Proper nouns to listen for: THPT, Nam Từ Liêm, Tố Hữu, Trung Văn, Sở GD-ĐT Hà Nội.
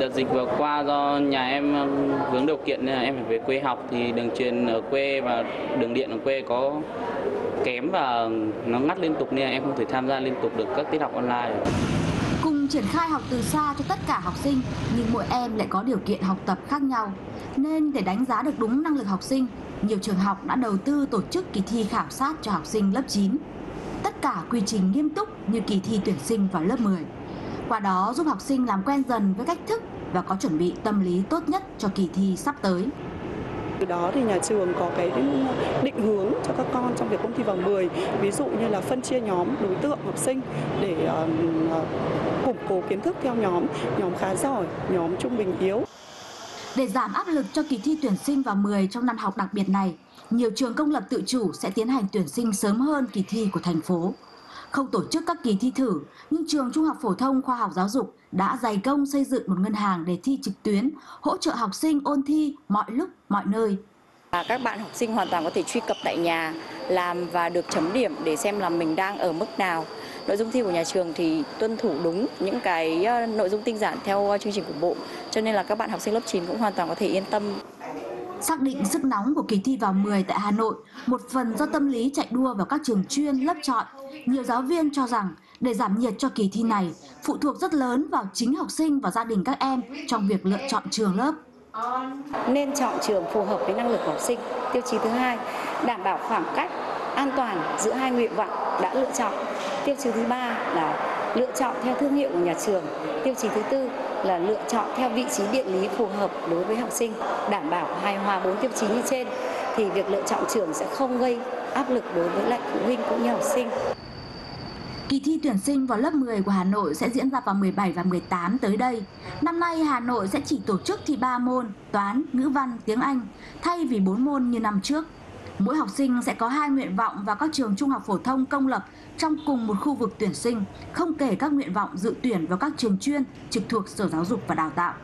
Đợt dịch vừa qua do nhà em vướng điều kiện nên là em phải về quê học, thì đường truyền ở quê và đường điện ở quê có kém và nó ngắt liên tục nên là em không thể tham gia liên tục được các tiết học online. Cùng triển khai học từ xa cho tất cả học sinh, nhưng mỗi em lại có điều kiện học tập khác nhau. Nên để đánh giá được đúng năng lực học sinh, nhiều trường học đã đầu tư tổ chức kỳ thi khảo sát cho học sinh lớp 9. Tất cả quy trình nghiêm túc như kỳ thi tuyển sinh vào lớp 10. Qua đó giúp học sinh làm quen dần với cách thức và có chuẩn bị tâm lý tốt nhất cho kỳ thi sắp tới. Từ đó thì nhà trường có cái định hướng cho các con trong việc ôn thi vào 10, ví dụ như là phân chia nhóm đối tượng học sinh để củng cố kiến thức theo nhóm khá giỏi, nhóm trung bình yếu. Để giảm áp lực cho kỳ thi tuyển sinh vào 10 trong năm học đặc biệt này, nhiều trường công lập tự chủ sẽ tiến hành tuyển sinh sớm hơn kỳ thi của thành phố. Không tổ chức các kỳ thi thử, nhưng trường Trung học Phổ thông Khoa học Giáo dục đã dày công xây dựng một ngân hàng đề thi trực tuyến, hỗ trợ học sinh ôn thi mọi lúc, mọi nơi. Và các bạn học sinh hoàn toàn có thể truy cập tại nhà, làm và được chấm điểm để xem là mình đang ở mức nào. Nội dung thi của nhà trường thì tuân thủ đúng những cái nội dung tinh giản theo chương trình của Bộ, cho nên là các bạn học sinh lớp 9 cũng hoàn toàn có thể yên tâm. Xác định sức nóng của kỳ thi vào 10 tại Hà Nội, một phần do tâm lý chạy đua vào các trường chuyên, lớp chọn, nhiều giáo viên cho rằng để giảm nhiệt cho kỳ thi này phụ thuộc rất lớn vào chính học sinh và gia đình các em trong việc lựa chọn trường lớp. Nên chọn trường phù hợp với năng lực của học sinh. Tiêu chí thứ hai, đảm bảo khoảng cách an toàn giữa hai nguyện vọng đã lựa chọn. Tiêu chí thứ ba là lựa chọn theo thương hiệu của nhà trường. Tiêu chí thứ tư là lựa chọn theo vị trí địa lý phù hợp đối với học sinh. Đảm bảo hài hòa 4 tiêu chí như trên thì việc lựa chọn trường sẽ không gây áp lực đối với lại phụ huynh cũng như học sinh. Kỳ thi tuyển sinh vào lớp 10 của Hà Nội sẽ diễn ra vào 17 và 18 tới đây. Năm nay Hà Nội sẽ chỉ tổ chức thi 3 môn toán, ngữ văn, tiếng Anh thay vì 4 môn như năm trước. Mỗi học sinh sẽ có 2 nguyện vọng vào các trường trung học phổ thông công lập trong cùng một khu vực tuyển sinh, không kể các nguyện vọng dự tuyển vào các trường chuyên trực thuộc Sở Giáo dục và Đào tạo.